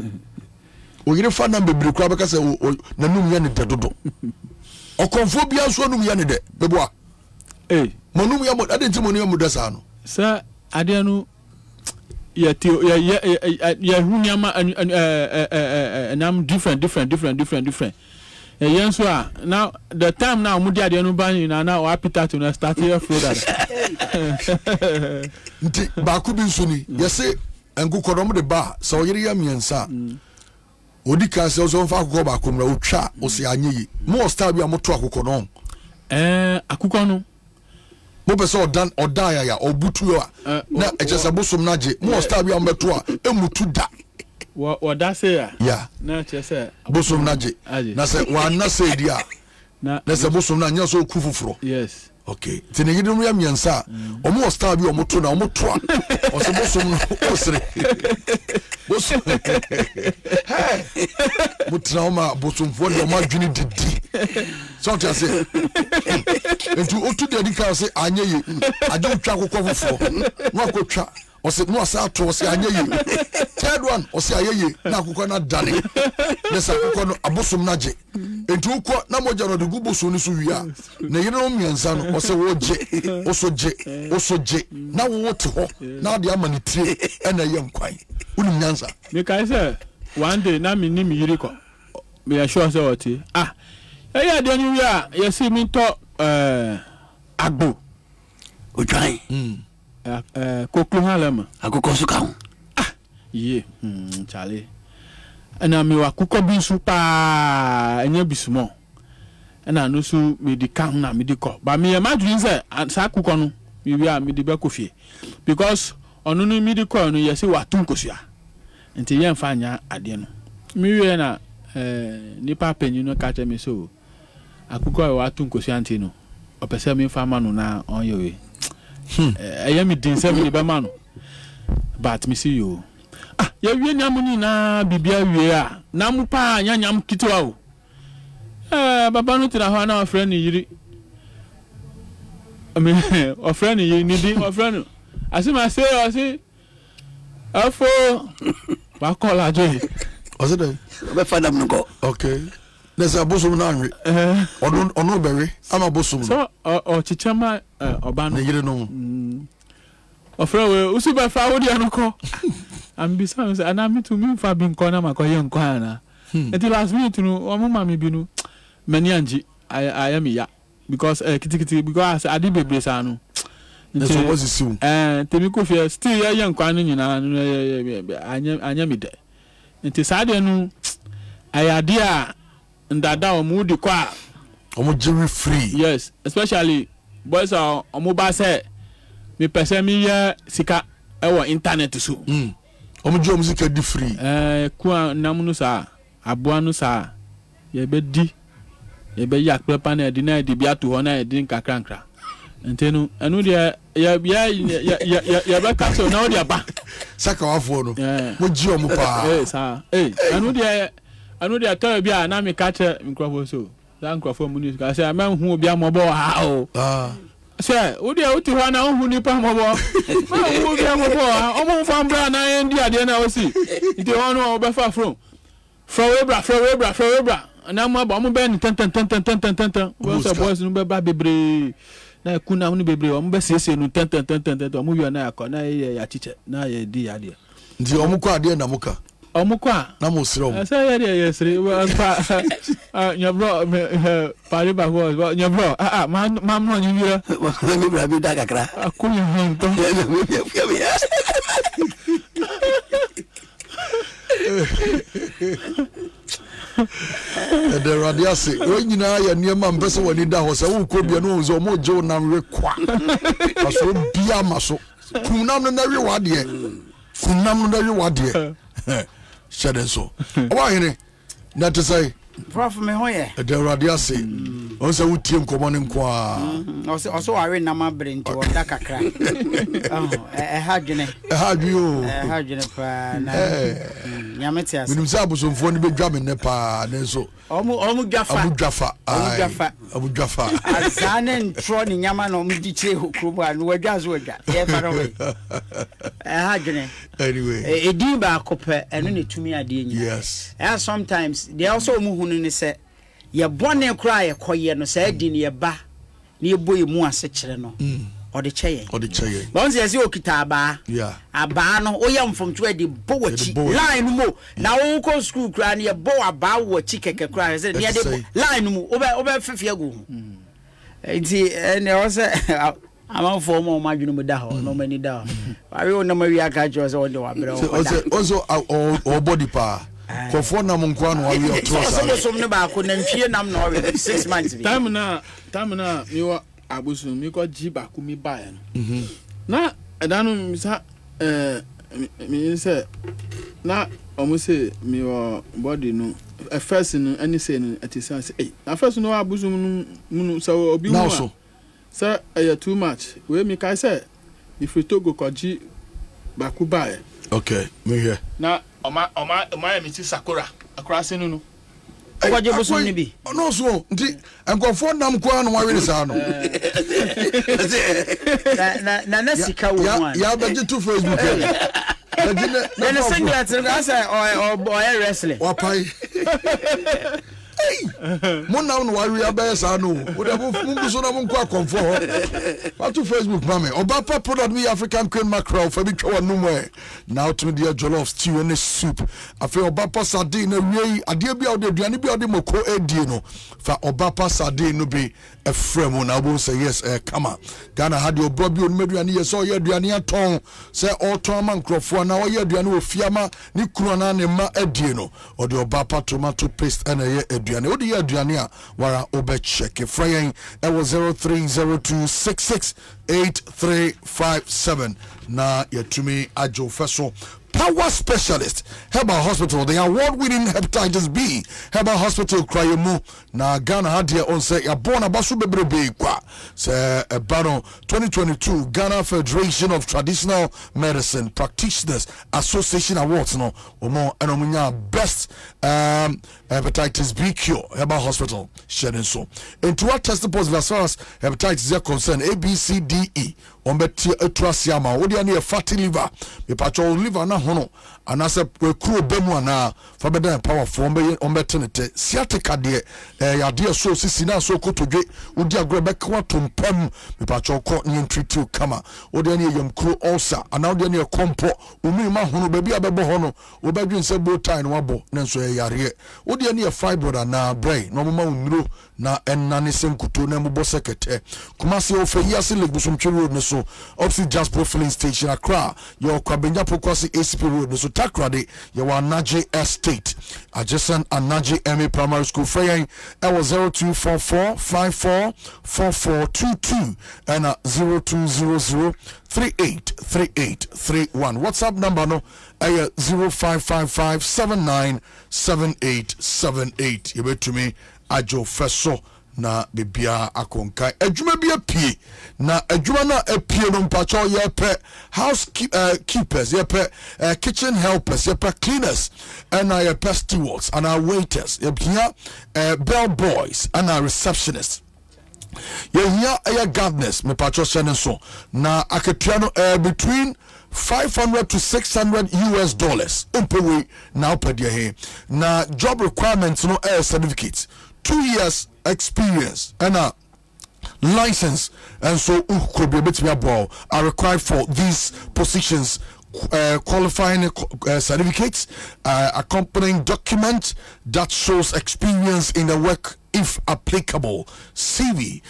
ogire fa na bebre kwa beka se na num ya ne dedodo o konfo bia so num ya ne de beboa monum ya mo ade ntimo ne mo dasa no sa ade no ya ti ya hunya ma nam different yes, sir. Now the time now, Mudia de Nubani, and now appetite to start here for that. Bakubin Sunni, yes, say, and go Korom the bar, so Yami and Sa. Udika sells on Fagoba cum Rocha, Oceani, more stabby and Motua Coconon. A Cucano Mobeso Dan or Dia or Butua, just a bosom Naji, more stabby and Betua, and Mutuda. What that's here? Yeah. No, just a bosom naji. Nasa one nasa dia. Nasa bosom nanya so kufufro. Yes. Okay. Tene yidum ya miansa. Omo stabi omo tuna omo twa. Oso bosom osre. Bosom. Hey. Mutrauma bosom for your margin didi. So just say. Into otu dedika say anye ye. Ajo twa kokofufro. No akotwa. O se no asa to se anye ye. Third one o se aye ye na akukọ na dane. Nesa akukọ no abosom na je. Enti ukọ na moja no de guboso ni so wiya. Na yire no miansa no o se wo je. O so je. Na wo te ho. Na de amani tie e na ye nkwan. Unu nyansa. Me kai se one day na me ni me yire ko. Me assure se o ti. Eya de ni wiya, ye si mi to agbo o join koklo halama akoko sukaun ah ye chale ana mi wa kuko bi su pa enya bisumo ana no su medical na medical ba mi e ma drin se sa kuko no mi wi a mi de be kofie because onu no medical no ye se wa tun kosua nti ye mfa nya ade no mi wi na ni pa penyu no ka che mi so akuko e wa tun kosua anti no opese mi fa ma no na on yewe I am in 7 but me see you. Ah, you are Yamuni na Bibia, we are Namupa, Yanyam Kito. Babano to the Hana, a friend, you a friend, you need a friend. As I say, I say, I fall. I call a joy. Was it a father? Okay. There's a bosom angry. Or no berry. I'm a bosom. So, or Chichama, or Bandy, you know. Or Frow, Usuba Fawdianoco. And besides, and I mean to me for being Conamaco young Quana. Until last minute to know, or Mammy Binu. Manianji, I am ya. Because a kitty, because I did be Besano. That's what was soon. And Timiko, still a young Quanin, and I am it. It is I don't know. I idea. Ndada omuudi kwa omujiri free yes especially boys are omuba se me pese me ya sika ewo internet so omujo muzika di free kwa namunu sa aboanu sa ye be yak pepa na di na di bia to ho na di nkakrankra ntenu anu de ya ba ka so na odi aba saka wafo no moji omupa sa anu de I know they are telling me I'm a catcher in Crawford. So, thank you for money. I say, a man who will be a mobile. Ah, sir, would you want to run out who nip a mobile? Who be a mobile? I'm from Brown. I am the idea now. See, it's the one who be far from. From Ebra. And I'm a bomb ben ten. What's the boys? No be baby. Na kuna no baby. I'm be sese no ten. I'm moving na yako na ya teacher na ya di idea. Di omuka idea na muka. Omukwa na musiro I say yesterday your bro pari ba go your bro ma no nyira me bra bi da kakra akunyo hunto the radiasi when ya niam mpeso wani da ho se wo ko bia no zo mo jo na rekwa aso bia maso kunam no na wi wade kunam no na wi wade Shadenso. Why any? Not to say, Prof. Mehoye, the Radiasi. Also, would team commanding qua. Also, I read Nama brain to a Daka crack. Oh, I had you, Yamitia. Minusabus on phone be drumming Nepa, Nenso. Omu Jaffa. Azanen Tron in Yaman on Midiche, Kuba, and Wajas. I had you. Anyway, a diva copper and only to me, I did. Yes. And sometimes they also move on in a set. You're born and cry a coy and said in your bar near boy more such no or the chair. Once there's your guitar bar, yeah, a barn or young from 20 boy line mo. Now, all call school cry near boa bow or chicken cries and the line mo over 50 ago. And there was a I'm on for more margin with that, no many down. I will not marry a catcher as all the one. Also, our body power. For 4 months, while you are talking about, couldn't fear them now 6 months. Tamina, you are Abusum, you got Jiba, could me buy. Now, I don't miss her. Now, almost say, your body no. A first in any saying at his sense, eh? I first know Abusum, so be also. Sir, I are too much. Where make I say, if we talk go Koji Bakubai. Okay, me here. Now, my Mrs. Sakura, across in no. What you was only be? Oh, no, so I'm going for Namquan. Why is Arno? Nanasica, you have a two first. Then a singlet, or boy wrestling. What pie? Hey, mo na no wari abesa no. O de bo fungu so na mo kwa comfort. What to Facebook mama. Obapa product me African queen mackerel for bi twa no mo. Now to the jollof stew and soup. Afi obapa sardine we ade bi ode aduane bi ode moko edie no. Fa obapa sardine no bi e frem na bo say yes come on. Ghana had your brobio no aduane yes o ye aduane aton. Say all ton man crofo na o ye aduane ofiama ni kru na ne ma edie no. O de obapa tomato paste and ye aduane Odiya Duania wara obecheke fraying it was 0302668357 na yetumi ajo feso Power Specialist Herbal Hospital, the award-winning Hepatitis B Herbal Hospital Cryemu na Ghana had here on say born abasu bebrebe kwa say Baron 2022 Ghana Federation of Traditional Medicine Practitioners Association Awards no omo enomunya best Hepatitis B cure Herbal Hospital shedding so into what test post as far as hepatitis is concerned ABCDE on betia etrasiama odiani fatty liver me pacho liver na hono anase kwekru bemu ana fa beda power form be on betenete siatica de ya de so sisi na so kotodwe odi agro be kwa tompam me pacho ko ni entreaty kama odiani yem kru ulcer ana odiani e kompo umi ma hono be bia bebo hono obadwin se bo time no abo na so e yare odiani e fibroid na brain no mama unro na enane senkuto na mbo sekete kuma se ofe yase legusum chiro ne so opsi jasper filling station Accra your kwabenya pokwasi ACP road so takra de your Anaje estate adjacent Anaje MA primary school fraying it was 0244544422 and 0200383831 WhatsApp number no 0555797878 you bet to me ajo feso na bibia akonka adwuma bi apie na adwuma na apie no mpacho ye pe housekeepers ye pe kitchen helpers ye pe cleaners and our stewards and our waiters ye here bell boys and our receptionists ye here our gardeners mpacho senenso na aketuano between $500 to $600 umpewe na opede here na job requirements no certificates 2 years experience and a license and so could be a bit more are required for these positions qualifying certificates accompanying document that shows experience in the work if applicable CV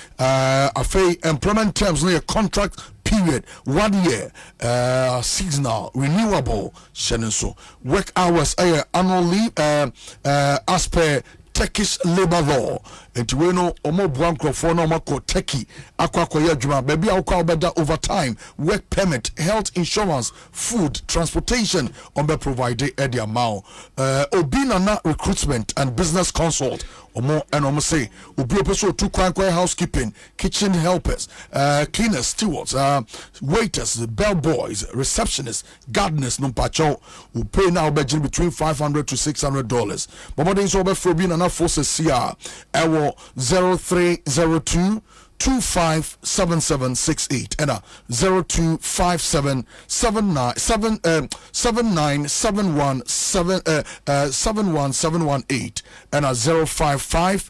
employment terms near contract period 1 year seasonal renewable so work hours annually as per Turkish labor law. And we know omo buanko for no mako Turkey. Akwa koya juma. Baby akwa obeda overtime, work permit, health insurance, food, transportation. Ombe provided at the amount. Obinana recruitment and business consult. Omo and omo say obi person to kwankwa housekeeping, kitchen helpers, cleaners, stewards, waiters, bellboys, receptionists, gardeners. No pacho. We pay now between $500 to $600. But what is obe for being forces CR. 0302257768 and 0257797118 and 055910515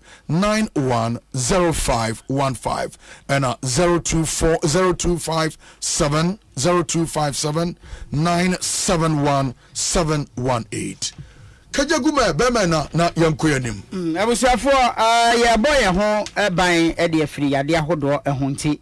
and 0257971718. Kajagume bemena na yankoyanim abusafo ya boy ho ban e de afri ya de ahodo e ho nti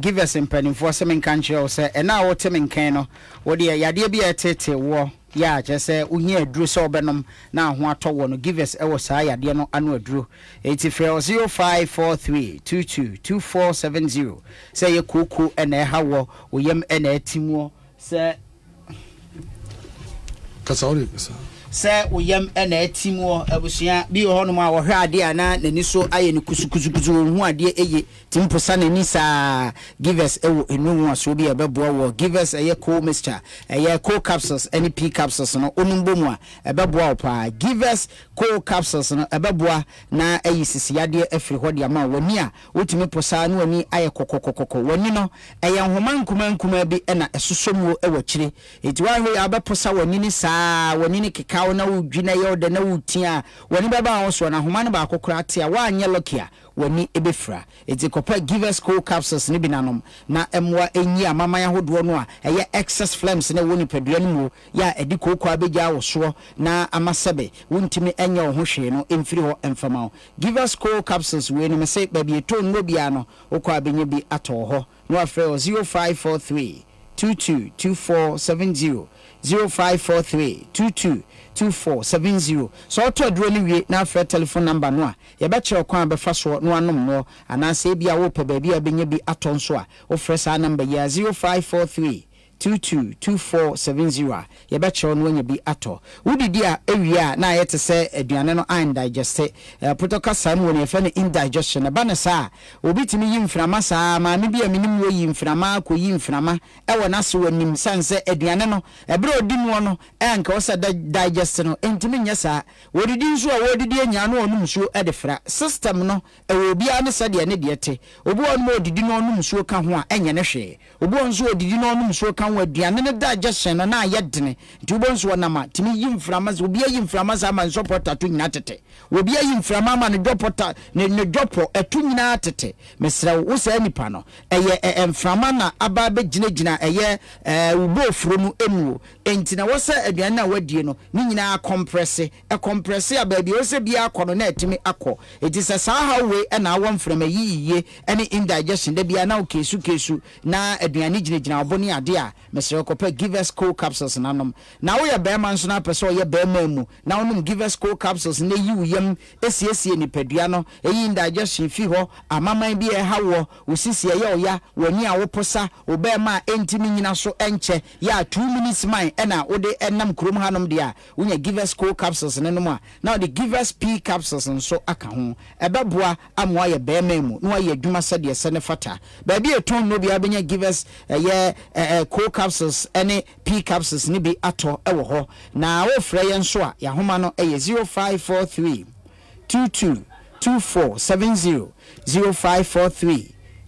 give us impending for some country or say e na wo temen kan no wo de ya de bi e tete wo ya je say ohia aduro so obenom na ho atọ wo no give us e wo sa ya de no anu aduro 0543222470 say ye kuku e na ha wo oyem e na atimu say kasaori kasa se uyem ene timo abusia bi hono ma wo hwade ana nani so aye ne kusukusukusu hu ade eye timposa nani sa give us ewo enu aso bi ebebo wo give us eye co mixture eye co capsules any p capsules no onumbo mu a ebebo pa give us co capsules no ebebo na ayi sisi ade afri ho de ma wani a wotime posa na wani aye kokokokoko wani no eye nhoma nkuma bi ena esosomu ewo kire eti wan we abeposa wani ni sa wani ni keka na wo na wo dwina ye de na wo tia woni baba won so na homa ne ba kokora tia wa anye lokia woni ebefra eti kopa give us cold capsules ne binanom na emwa enyi amama ya hodo no a eye excess flames ne woni pedua ne mu ya edi koko abeja wo so na amasebe wontimi enye wo hwe no emfiri ho emfama give us cold capsules we ne me say baby eto no bia no okwa benye bi ato ho no afre 0543222470 0543222470 so to adroni we na afre telephone number no a ye be kire kwa be fa so no anom no ana se bia wo pe baby abenye bi ato nso a ofre sa number ye 0543222470 ye be kire no anya bi ato wudidi a ewia na ye te se aduane no indigest protocol sam woni ye fe ne indigestion ba ne sa obitimi yimframa sa ma me bia minim wo yimframa ko yimframa e wona se wanim sanse aduane no ebre odi no no enka osa digest no entimi nya sa wodidi nso a wodidi anya no onum so e de fra system no e obi a ne se de ne de te obi onum odidi no onum so ka ho a enye ne hwe obi onso odidi no onum so ka aduane ne digestion no na yedene ntubonso wona ma timi yimframa obi yimframa sa ma support atu nyina tete obi yimframa ma ne dopota ne dopo atu nyina tete mesra wo sa nipa no eye emframa na aba be ginagina eye ubo fromu emu enti na wo sa aduane na wadie no ni nyina compress e compress aba bi wo se bia akọ na etimi akọ eti sa how we na wo mframa yiye ene indigestion da bia na okesu na aduane ginagina oboni ade a Mr. Okope give us cold capsules na nom na wo ye bearman so na person wo ye bearman mu na wonom give us cold capsules na yi wo yam esiesie ni padua no eyi indigestion fi ho amaman bi e hawo wo sisi ye oya wani a wo posa wo bearman entimi nyina so enche ya 2 minutes man e na wo de enam krom hanom de a wo ye give us cold capsules na nom a na the give us p capsules nso aka ho ebeboa amwa ye bearman mu no ye adwuma sɛ de sɛ ne fata ba bi eton no bia benya give us ye cold capsules any p capsules ni be ato ewo ho na wo freye nso a ya homa no eye 0543222470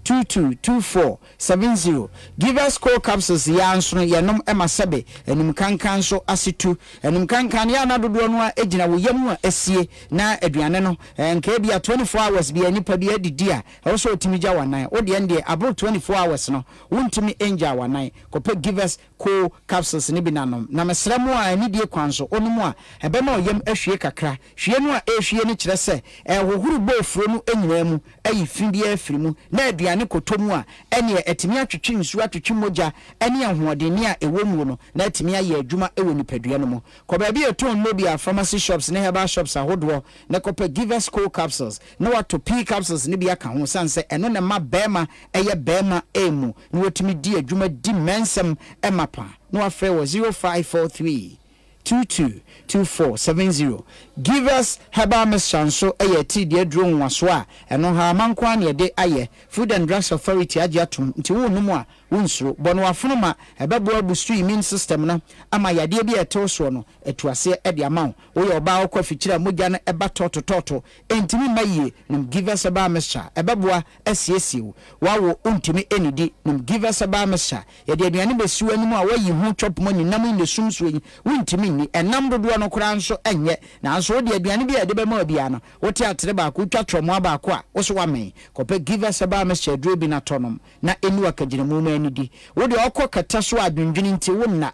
0543222470 give us cold capsules ya nso ye nom emasebe enim kankan so asitu enim kankan ya na dodo no a egina wo yam a esie na aduane no enka bia 24 hours bia nipa bia didi a also otimi gya wanan wo de ndie above 24 hours no wontimi enja wanan kopa give us cold capsules ni binanom na mesremu a ani die kwanso onemu a ebe na oyam ahwie kakra hwie no a ehwie ne kire se ehohuru bo ofro no enyira mu ayi fin bia afiri mu na aduane ne kotomu a ene etimi atwetwe nsu atwetwe moja ene ahoodeni a ewomu no na etimi aye adwuma ewo nipadua no mo ko ba bi eton no bi a pharmacy shops ne herbal shops ahodo ne kopa give us cold capsules ne wato p capsules ne bi aka ho sanse eno ne ma bema eye bema emu ne wotimi di adwuma di mensem emapa no afre wo 0543222470 give us herbal mission so eye ti de dro nwaso a eno ha manko an ye de aye food and drugs authority agiatum nti wo num a wunsuro bono afonoma ebebo abustu immune system na ama yade bi eto so no etuase e de ama wo ye oba akwafichira mogya na eba toto entimi maye nim give us herbal mission ebebo asiesiwo wa wo ontimi enidi nim give us herbal mission ye de aduane besu anum a wo yi ho chop money nam in de sumsu yi wontimi ni enam dodo no kora nso enye na so de aduane bi ade be ma bia no wote atere ba ko twa tro mo aba ko a wo so wamen kopa give us herbal mission dro bi na tonom na enu akagire mu ma di wodi okọ kata so adwendwini nti wonna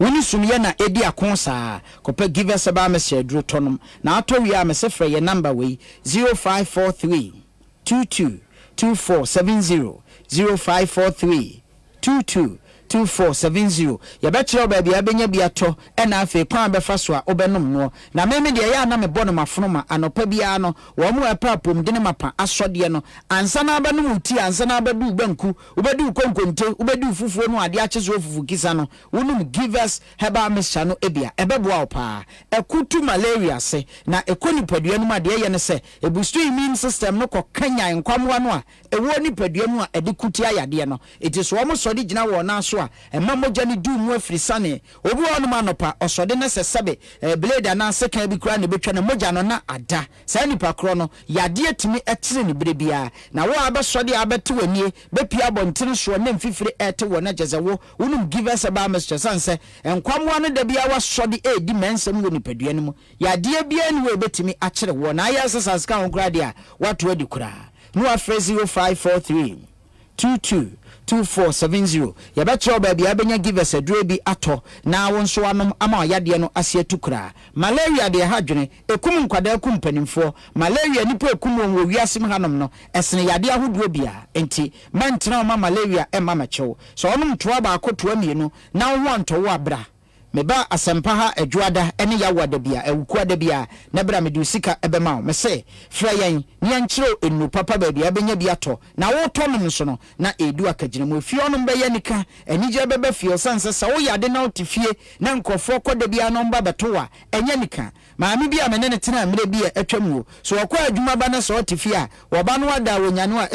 woni sumye na edi akonsa kopa give us about message dro tonom na ato wi a mesefre ye number we 0543222470 0543222470 ye betchiro ba bia benya bia to na afi kwa be fa so a obenom no na meme de ya na me bono mafonoma anopa bia no wo mo epa pom de ne mapa asode no ansa na aba no uti ansa na aba du banku obedu konkonte obedu fufuo no ade achezo fufu kisa no wonum give us herbal mixture no ebia ebeboa opa ekutu malaria se na ekonipadua no ma de ye ne se ebustu immune system no kokanya nkwamwa no a ewo nipadua mu a edikuti ayade no it is wo mo sodi gina wo na so soa emamoja ni du mu afrisane obi wonu manopa osode ne sesabe blade na sekan bi kura ne betwa ne moja no na ada sa nipa kro no yade atimi etire ne brebia na wo abesode abete wani bepia bontene soa ne mfifire ete wona jezewo wonum give us about Mr. Sanse enkwamwa no da bia wasode edi mensem woni padua ne mu yade bia ni we betimi akere wo na ayasa sanska ho kura dia watu edi kura no afre 0543222470 yabetro ba bia benya give us adure bi ato na wonso anom ama yade no ase atukura malaria de hadwene ekum nkwada ekum panimfo malaria nipo ekum won wiasem hanom no esene yade ahoduo bia enti mentena ma malaria ema machew so onom toa ba akotoa mienu na wo anto wo abra meba asempa ha adwuada ene yawada bia ewukuada bia na bra mede usika ebema wo mese freyan ne ankyero enu papa ba bia benya bia to na wo to nso no na edu akagina mu fio no mbe yanika enije bebe fio sanse sa wo yade na otifie na nkofo koda bia no mba betowa enyanika maami bia menene tena mire bia atwamwo so okwa adwuma ba na so otifie a woba no ada wonyane wa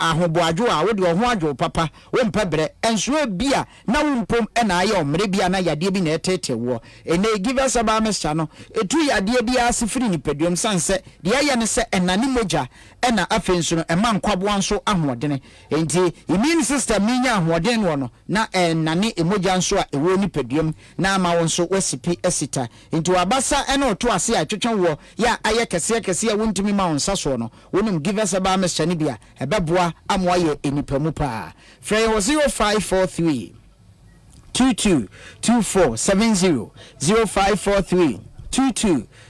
ahobo adwo a wo de ho adwo papa wo mpebre enso bia na wo mpom ena aye omre bia na yade bi na tetewo ene give us about Mr. no etu yade bia asifiri ni pedum sanse de aye ne se enane moja ena afenso no ema nkwabo anso ahoodene enti immune system minya ahoodene wono na enane emoja anso a ewo ni pedum na ma wonso wasipi esita enti wabasa ena otu ase atwetwewo ya aye kese wontimi ma onsa so no wonum give us about Mr. nibia ebeboa amwa ye enipamu pa frey 0543222470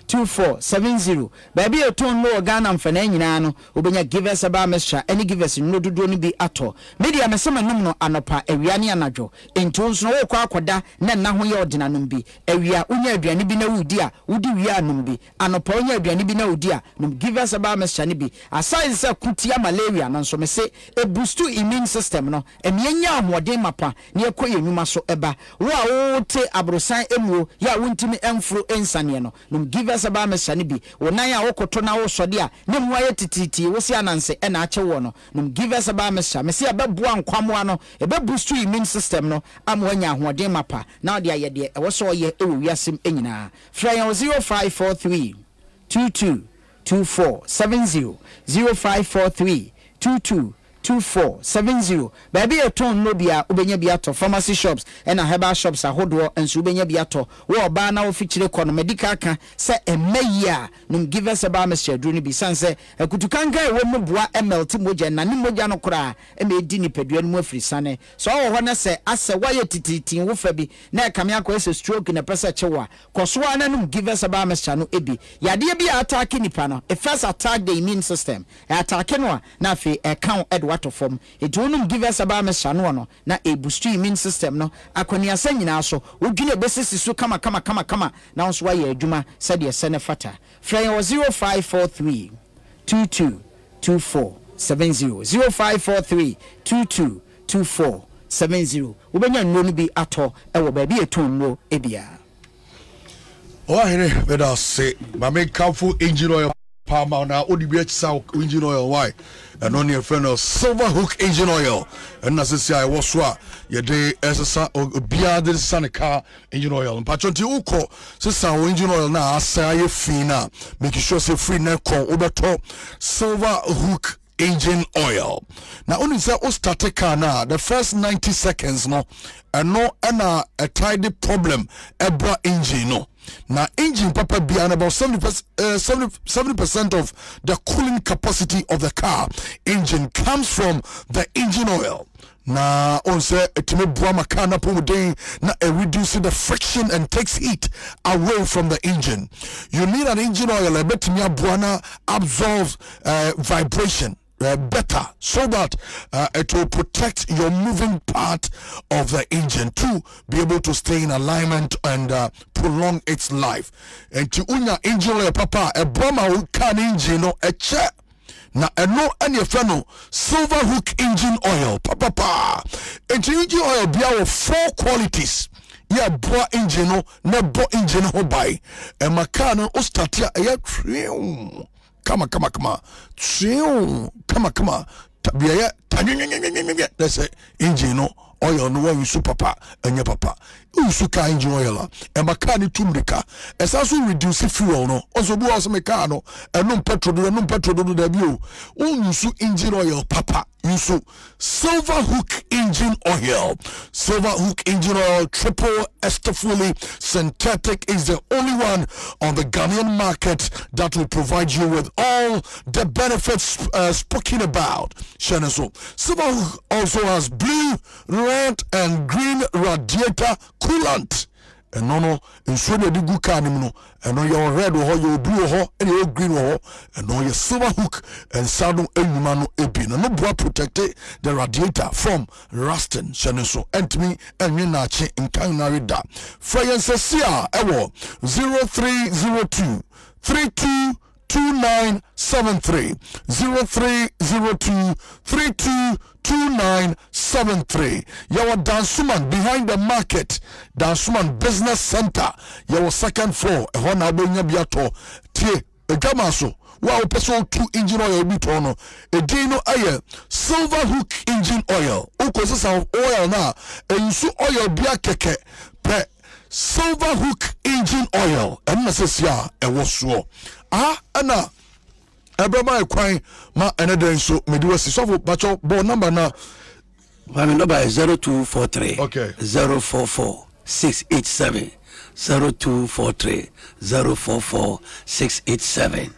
0543222470 baby oton no Ghana mfana nyina no obenya give us about Mr. any give us no dodo no bi ato media mesema num no anopa awia ne anadwo entonso no wo kwa akoda na na ho ye odina num bi awia unya aduane bi na wudi a wudi wia num bi anopa unya aduane bi na wudi a num give us about Mr. ni bi aside se kutia malaria no nso me se e boost immune system no emienya amode mapa ne ekoye nwuma so eba wo a wo te abrosan emuo ya wontimi emfro ensane no give us about Mr. Nibi wonan a wokoto na wo sode a ne muaye tititi wo sia nanse e na ache wo no give us about Mr. mesia beboa nkwamo ano e be boost immune system no amwanya hoden mapa na de aye de e wo so ye e wo wiasem enyina frey 0543222470 0543222470 baby eton no bia ubenya bia to pharmacy shops and herbal shops ahodo enso ubenya bia to wo ba na wo fikire kono medical ka se emeya num give us about Mr. Dru ni bi sanse ekutukanka ewo mboa mlt moja na ni moja no kra e me di ni pedua no afrisane so wo ho na se ase waye tititi wo fa bi na ekame akwa stroke na pesa chewa koso ana num give us about Mr. no ebi yade bia attack ni pa no it first attack the immune system attack no na fe account edwa form it won't give us about Mr. no na a boost immune system no akoni asa nyina so odwine besisi so kama na nso waye adwuma said ye sene fata frey 0543222470 0543222470 ubenya nno bi ato ewo ba bi eto nno ebia o here with us ma make careful engine oil Palma na ODBH South engine oil why and on your friend of Silver Hook engine oil and as I say I was sure your day as a beer this Sanica engine oil and patronti uko sister engine oil na say fina make sure say free na call over top Silver Hook engine oil now only say o start car na the first 90 seconds no and no and a tidy problem ebra engine no now engine papa be and about 70% of the cooling capacity of the car engine comes from the engine oil na onse etime buama kana pomodin na reduce the friction and takes heat away from the engine. You need an engine oil ebetime abuana absorbs vibration better so that it will protect your moving part of the engine to be able to stay in alignment and prolong its life. And to unya engine oil papa a broma can engine no a chair. Na eno anye fano Silver Hook engine oil papa pa. Engine oil be our 4 qualities. Yeah, boy engine no na boy engine ho buy. E makana o statia e trium. Kama. Trium. Kama. Tabia ya. That's it. Engine no oil no one su papa enye papa usu ka engine oil e maka ni tumrika e sa so reduce fuel no ozo bu ozo meka no enum petrol do da bi o unsu engine oil papa usu silver hook engine oil. Silver hook engine oil triple esterfully synthetic is the only one on the Ghanaian market that will provide you with all the benefits spoken about. Sheneso silver hook also has blue, red and green radiator coolant. And no, in so many good canimino, and on your red or your blue ho, and your green ho, and on your silver hook, and saddle and humano ebin, and no bra protect the radiator from rusting, Sheneso, and me, and Yunachi in Canarida. Friends, Sia, Ewo, 0302 322973 0302 322973. Yawa Dansuman behind the market, Dansuman Business Center. Yawa second floor. Ehona bonya biato. Tie egamaso. Wow, person 2 engine oil bitono. Edino aye silver hook engine oil. Okosa some oil na. Eyusu oil bia keke. Pe silver hook engine oil. Emnesesia ewosuo. Ah, ana. Abraham Ekwang ma another so mediwasi so bacho bo number na my number is 0243 okay 044687 0243 044687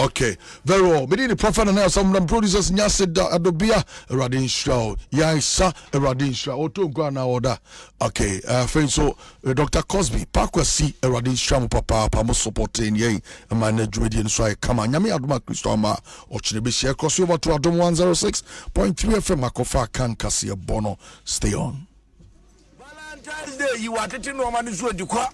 okay very well medi the prophet and some producers nyasid adobia radin show yaisa radin show to go na order okay friend so Dr. Cosby Pakwasi radin show papa pamo supporting yey manage radio so I come anyame adoma Christo ma ochinebe share cross over to adom 106.3 FM akofa kan kase bono stay on Valentine's Day you are teaching no man so